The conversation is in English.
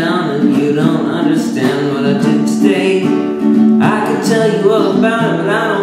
down and you don't understand what I did today. I could tell you all about it, but I don't